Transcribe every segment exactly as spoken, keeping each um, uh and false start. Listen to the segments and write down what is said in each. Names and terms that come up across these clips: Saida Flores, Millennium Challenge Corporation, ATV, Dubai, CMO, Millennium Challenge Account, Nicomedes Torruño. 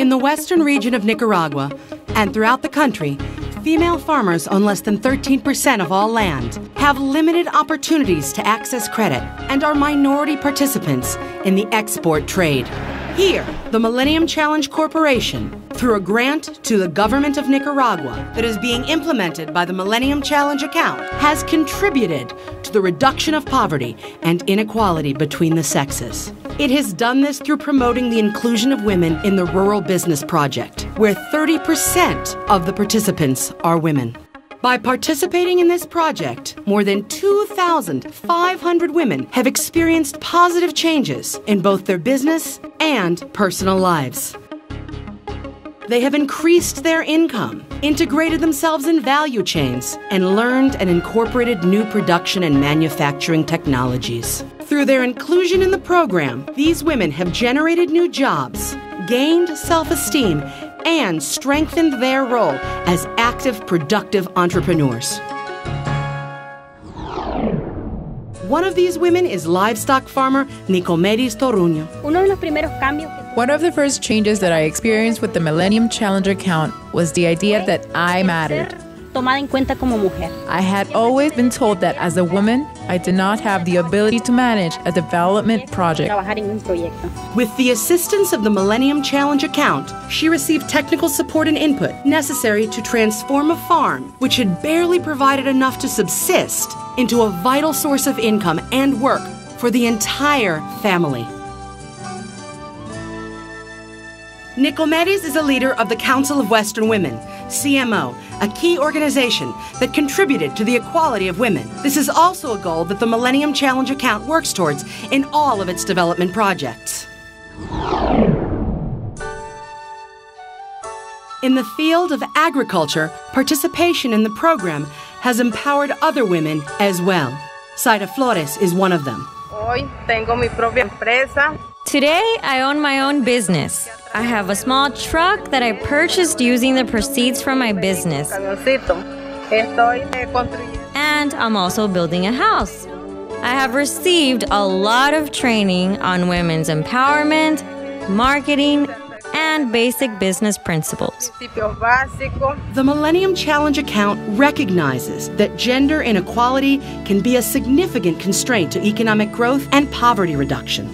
In the western region of Nicaragua and throughout the country, female farmers own less than thirteen percent of all land, have limited opportunities to access credit, and are minority participants in the export trade. Here, the Millennium Challenge Corporation, through a grant to the government of Nicaragua that is being implemented by the Millennium Challenge Account, has contributed to the reduction of poverty and inequality between the sexes. It has done this through promoting the inclusion of women in the Rural Business Project, where thirty percent of the participants are women. By participating in this project, more than two thousand five hundred women have experienced positive changes in both their business and personal lives. They have increased their income, integrated themselves in value chains, and learned and incorporated new production and manufacturing technologies. Through their inclusion in the program, these women have generated new jobs, gained self-esteem, and strengthened their role as active, productive entrepreneurs. One of these women is livestock farmer Nicomedes Torruño. One of the first changes that I experienced with the Millennium Challenge Account was the idea that I mattered. I had always been told that as a woman, I did not have the ability to manage a development project. With the assistance of the Millennium Challenge Account, she received technical support and input necessary to transform a farm, which had barely provided enough to subsist, into a vital source of income and work for the entire family. Nicomedes is a leader of the Council of Western Women, C M O, a key organization that contributed to the equality of women. This is also a goal that the Millennium Challenge Account works towards in all of its development projects. In the field of agriculture, participation in the program has empowered other women as well. Saida Flores is one of them. Hoy tengo mi propia empresa. Today, I own my own business. I have a small truck that I purchased using the proceeds from my business. And I'm also building a house. I have received a lot of training on women's empowerment, marketing, and basic business principles. The Millennium Challenge Account recognizes that gender inequality can be a significant constraint to economic growth and poverty reduction.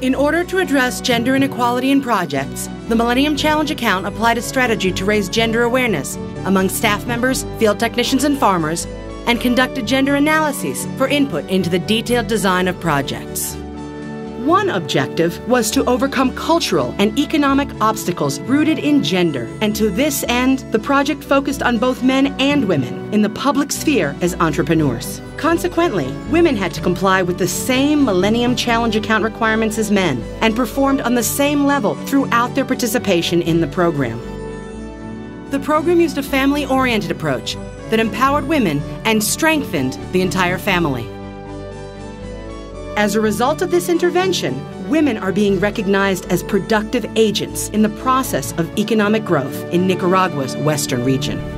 In order to address gender inequality in projects, the Millennium Challenge Account applied a strategy to raise gender awareness among staff members, field technicians, and farmers, and conducted gender analyses for input into the detailed design of projects. One objective was to overcome cultural and economic obstacles rooted in gender, and to this end, the project focused on both men and women in the public sphere as entrepreneurs. Consequently, women had to comply with the same Millennium Challenge Account requirements as men and performed on the same level throughout their participation in the program. The program used a family-oriented approach that empowered women and strengthened the entire family. As a result of this intervention, women are being recognized as productive agents in the process of economic growth in Nicaragua's western region.